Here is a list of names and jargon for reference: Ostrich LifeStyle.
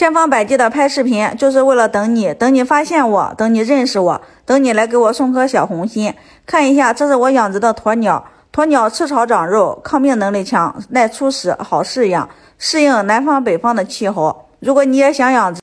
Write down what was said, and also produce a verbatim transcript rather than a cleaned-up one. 千方百计的拍视频，就是为了等你，等你发现我，等你认识我，等你来给我送颗小红心。看一下，这是我养殖的鸵鸟，鸵鸟吃草长肉，抗病能力强，耐粗食，好饲养，适应南方北方的气候。如果你也想养殖，